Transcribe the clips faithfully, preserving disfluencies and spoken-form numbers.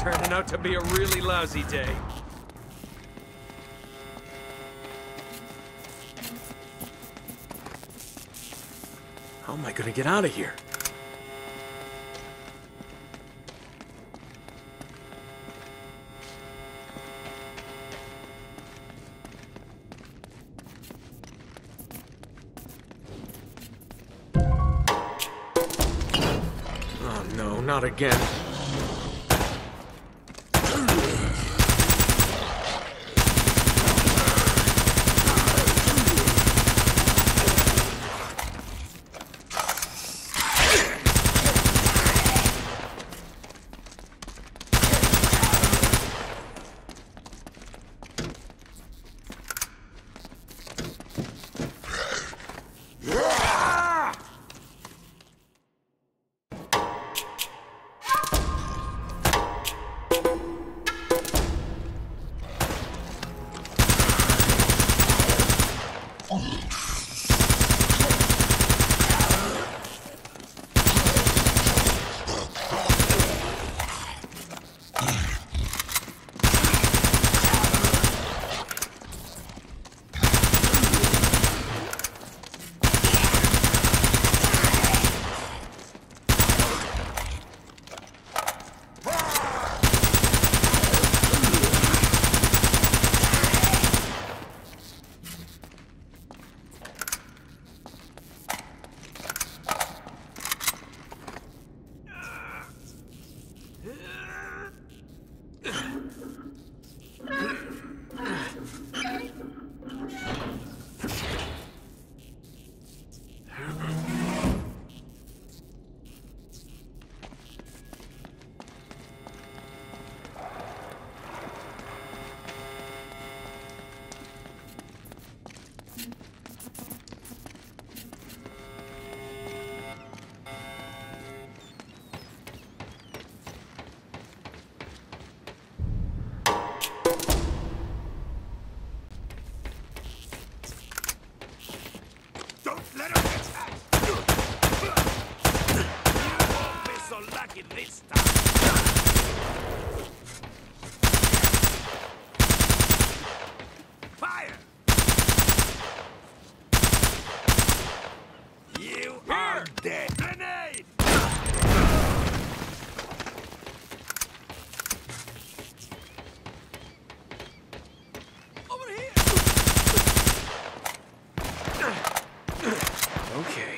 Turning out to be a really lousy day. How am I gonna get out of here? Oh no, not again. Okay.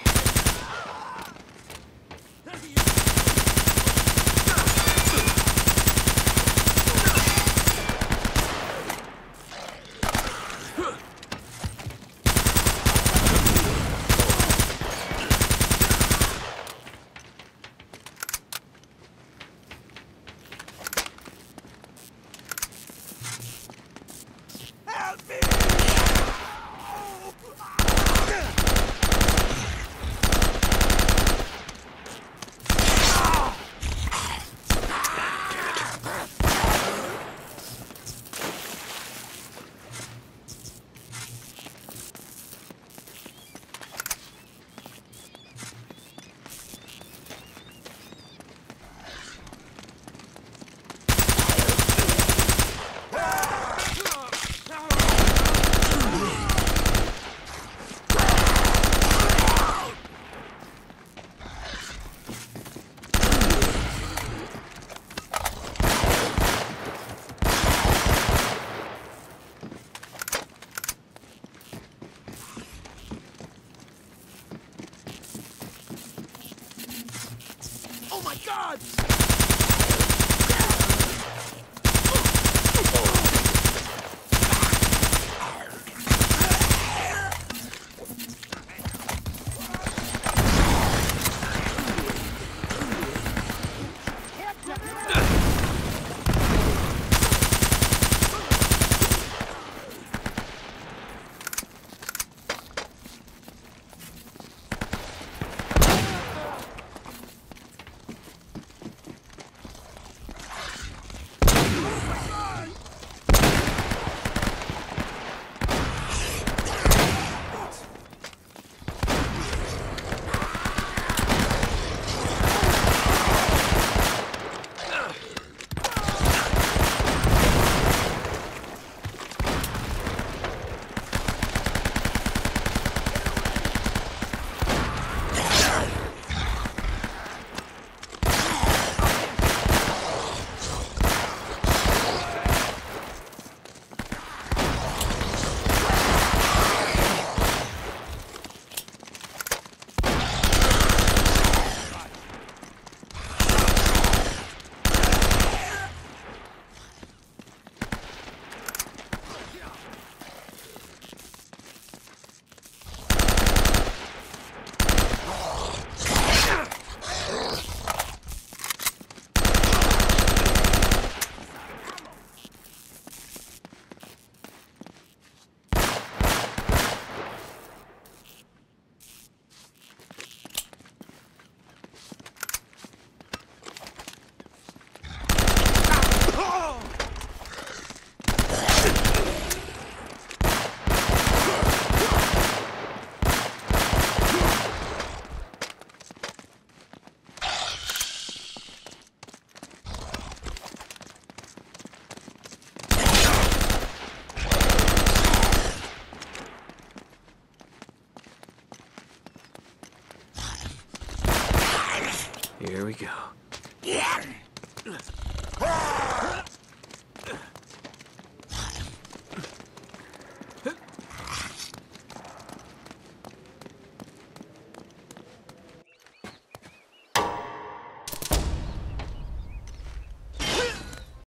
Here we go. Yeah.